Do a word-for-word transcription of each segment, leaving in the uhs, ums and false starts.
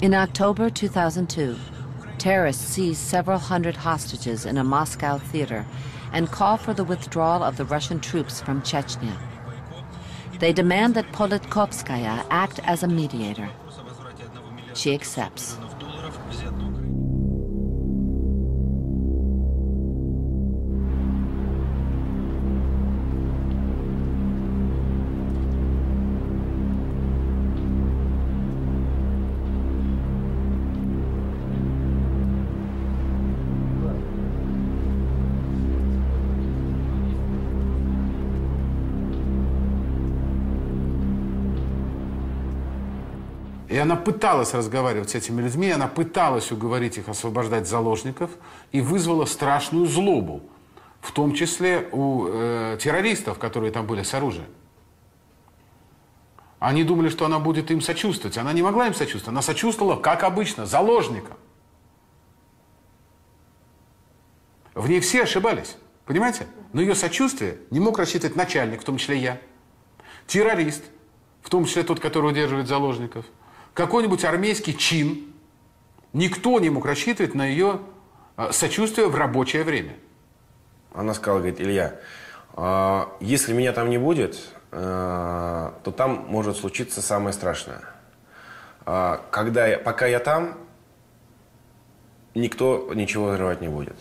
In October two thousand two, terrorists seized several hundred hostages in a Moscow theater and call for the withdrawal of the Russian troops from Chechnya. They demand that Politkovskaya act as a mediator. She accepts. И она пыталась разговаривать с этими людьми, она пыталась уговорить их освобождать заложников и вызвала страшную злобу, в том числе у э, террористов, которые там были с оружием. Они думали, что она будет им сочувствовать. Она не могла им сочувствовать, она сочувствовала, как обычно, заложникам. В ней все ошибались, понимаете? Но ее сочувствие не мог рассчитывать начальник, в том числе я, террорист, в том числе тот, который удерживает заложников, какой-нибудь армейский чин. Никто не мог рассчитывать на ее сочувствие в рабочее время. Она сказала, говорит, Илья, если меня там не будет, то там может случиться самое страшное. Когда я, пока я там, никто ничего взрывать не будет.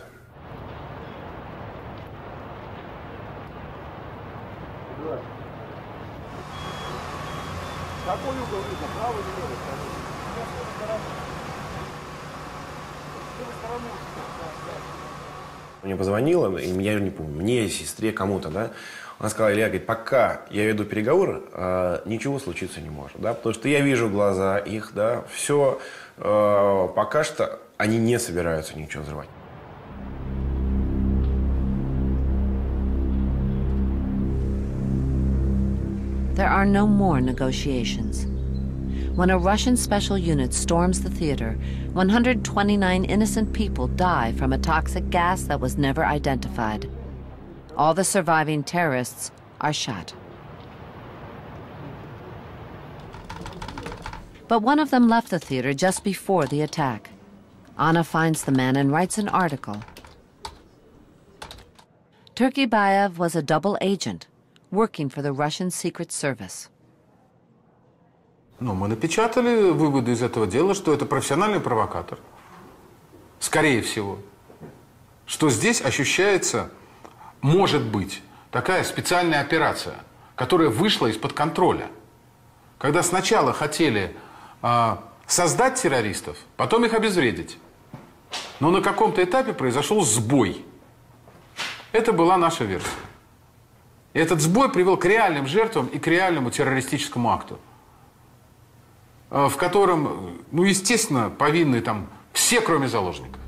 Мне позвонила, и я не помню, мне, сестре, кому-то, да, она сказала, Илья, говорит, пока я веду переговоры, э, ничего случиться не может, да, потому что я вижу глаза их, да, все, э, пока что они не собираются ничего взрывать. There are no more negotiations. When a Russian special unit storms the theater, one hundred twenty-nine innocent people die from a toxic gas that was never identified. All the surviving terrorists are shot. But one of them left the theater just before the attack. Anna finds the man and writes an article. Terkibbayev was a double agent, working for the Russian Secret Service. Но мы напечатали выводы из этого дела, что это профессиональный провокатор, скорее всего. Что здесь ощущается, может быть, такая специальная операция, которая вышла из-под контроля. Когда сначала хотели э, создать террористов, потом их обезвредить. Но на каком-то этапе произошел сбой. Это была наша версия. И этот сбой привел к реальным жертвам и к реальному террористическому акту, в котором, ну, естественно, повинны там все, кроме заложников.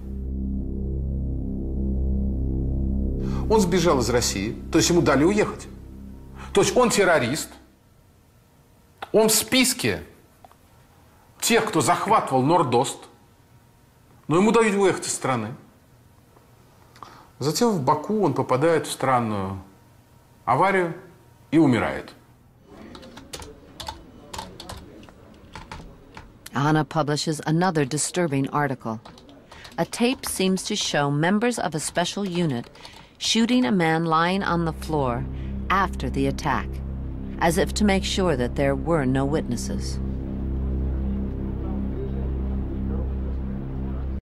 Он сбежал из России, то есть ему дали уехать. То есть он террорист, он в списке тех, кто захватывал Норд-Ост, но ему дают уехать из страны. Затем в Баку он попадает в странную аварию и умирает. Anna publishes another disturbing article. A tape seems to show members of a special unit shooting a man lying on the floor after the attack, as if to make sure that there were no witnesses.